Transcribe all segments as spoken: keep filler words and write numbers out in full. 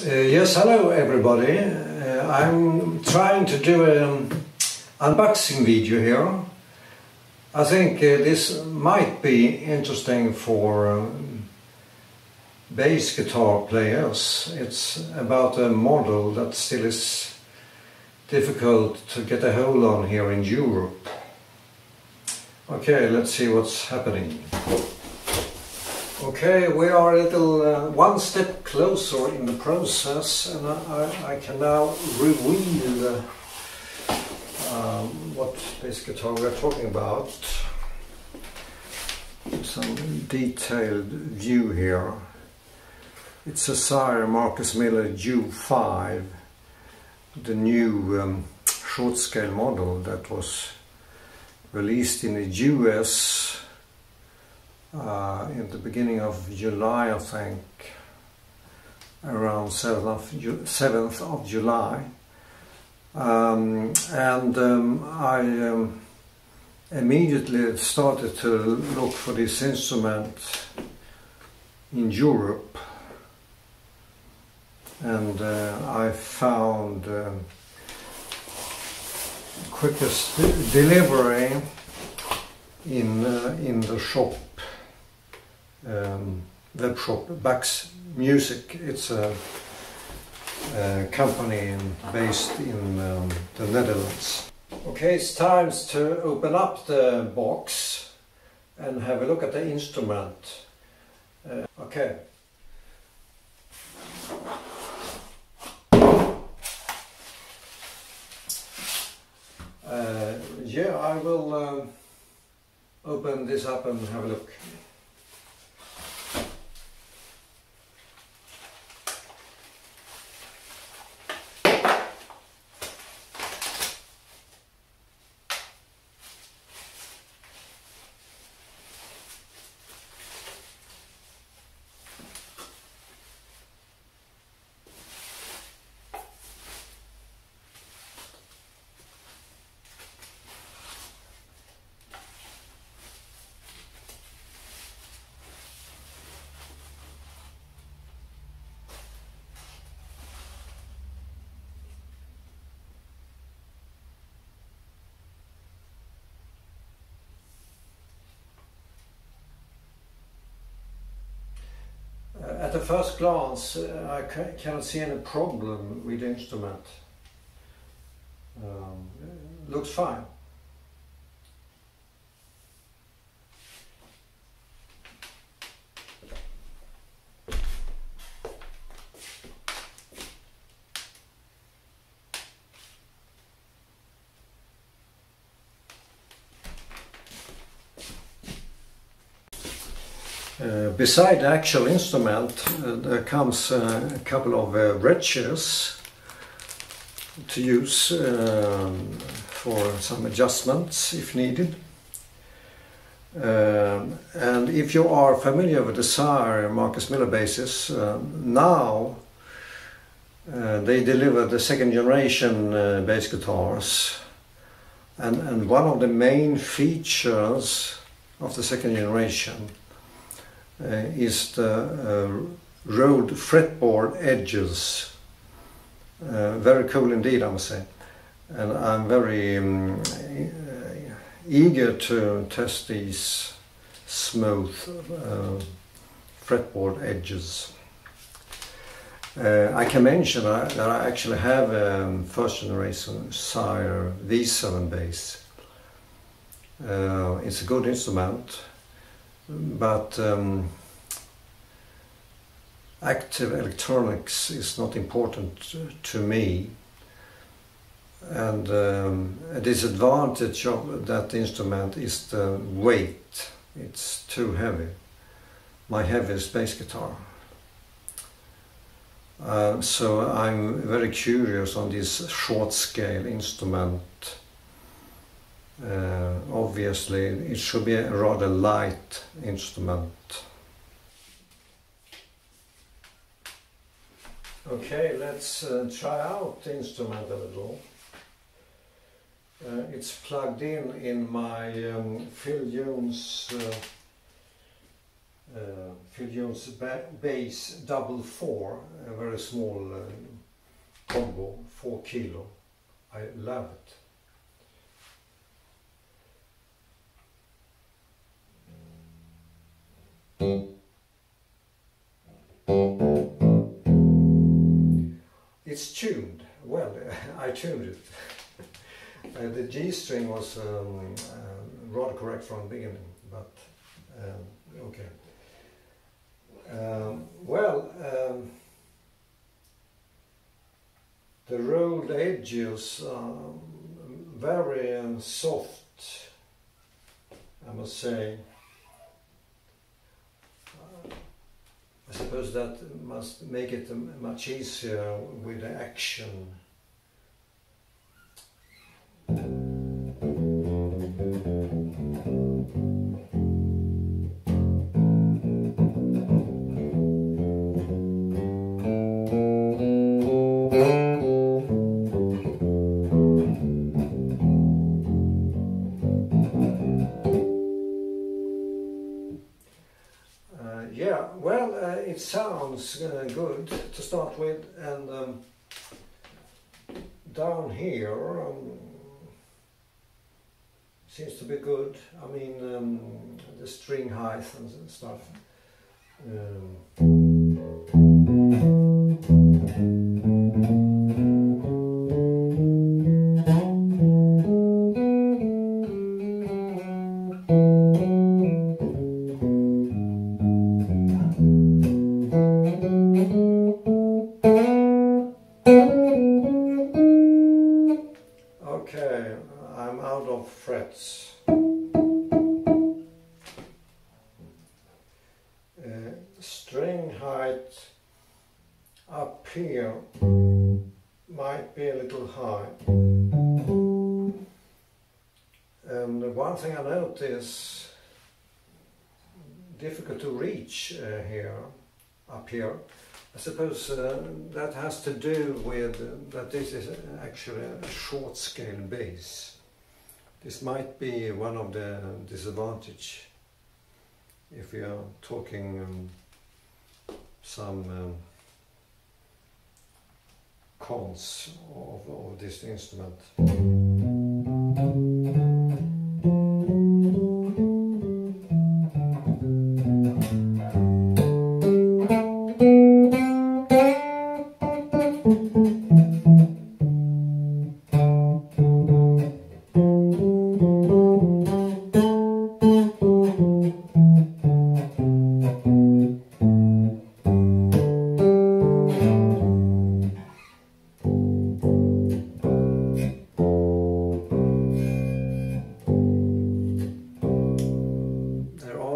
Uh, yes, hello everybody. Uh, I'm trying to do an unboxing video here. I think uh, this might be interesting for um, bass guitar players. It's about a model that still is difficult to get a hold on here in Europe. Okay, let's see what's happening. Okay, we are a little uh, one step closer in the process, and I, I can now reveal the, um, what bass guitar we're talking about. Some detailed view here. It's a Sire Marcus Miller U five, the new um, short scale model that was released in the U S Uh, in the beginning of July, I think, around seventh of July, um, and um, I um, immediately started to look for this instrument in Europe, and uh, I found uh, quickest delivery in uh, in the shop. Um, web shop Bax Music. It's a, a company based in um, the Netherlands. Okay, it's time to open up the box and have a look at the instrument. Uh, okay. Uh, yeah, I will um, open this up and have a look. At the first glance, uh, I cannot see any problem with the instrument. Um, looks fine. Uh, beside the actual instrument, uh, there comes uh, a couple of uh, wrenches to use uh, for some adjustments if needed. Uh, and if you are familiar with the Sire Marcus Miller basses, uh, now uh, they deliver the second generation uh, bass guitars, and, and one of the main features of the second generation Uh, is the uh, rolled fretboard edges. Uh, very cool indeed, I must say. And I'm very um, eager to test these smooth uh, fretboard edges. Uh, I can mention that I actually have a um, first generation Sire V seven bass. Uh, it's a good instrument, but um, active electronics is not important to me, and um, a disadvantage of that instrument is the weight. It's too heavy, my heaviest bass guitar. Uh, so I'm very curious on this short scale instrument. Uh, obviously, it should be a rather light instrument. Okay, let's uh, try out the instrument a little. Uh, it's plugged in in my um, Phil Jones uh, uh, Phil Jones ba bass double four, a very small uh, combo, four kilo. I love it. It's tuned. Well, I tuned it. Uh, the G string was um, uh, rather correct from the beginning, but um, okay. Um, well, um, the rolled edges are very um, soft, I must say. I suppose that must make it much easier with the action. It sounds uh, good to start with, and um, down here um, seems to be good. I mean, um, the string height and stuff. Um, frets. Uh, string height up here might be a little high. And one thing I notice, difficult to reach uh, here, up here. I suppose uh, that has to do with uh, that this is actually a short scale bass. This might be one of the disadvantages if we are talking um, some um, cons of, of this instrument.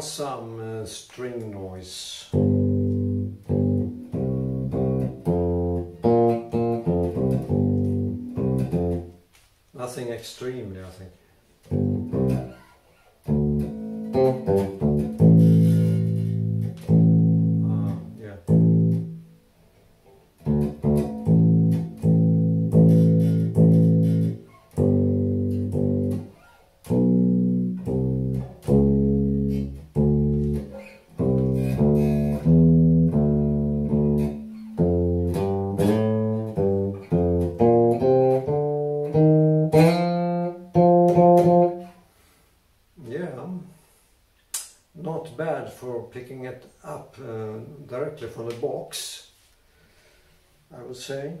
Some uh, string noise. Nothing extremely, I think. Uh, yeah. Not bad for picking it up uh, directly from the box, I would say.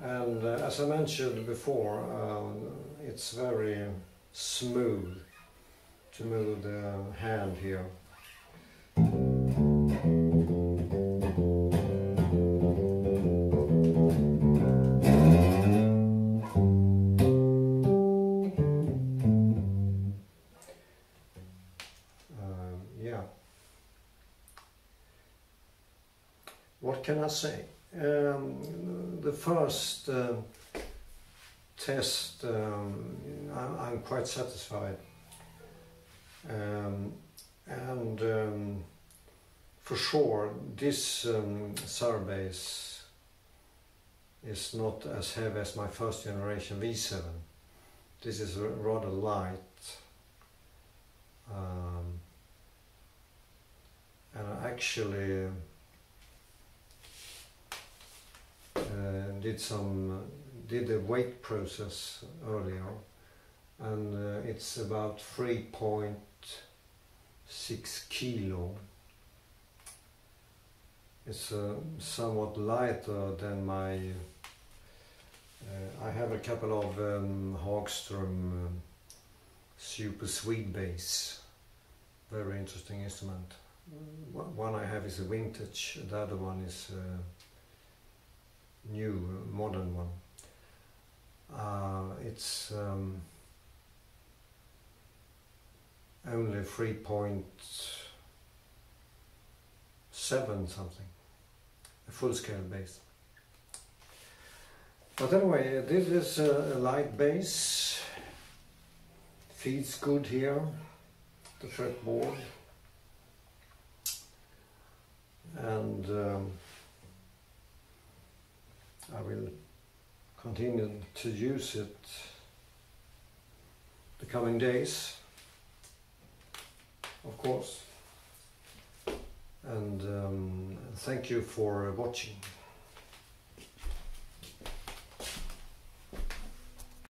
And uh, as I mentioned before, uh, it's very smooth to move the hand here. What can I say? Um, the first uh, test, um, I, I'm quite satisfied, um, and um, for sure this um, Sire bass is not as heavy as my first generation V seven. This is rather light, Um, and I actually uh, did some did a weight process earlier, and uh, it's about three point six kilo. It's uh, somewhat lighter than my, uh, I have a couple of um, Hagstrom uh, Super Swede bass, very interesting instrument. One I have is a vintage, the other one is a new, modern one. Uh, it's um, only three point seven something, a full-scale bass. But anyway, this is a light bass. Feels good here, the fretboard, and um, I will continue to use it the coming days, of course, and um, thank you for watching.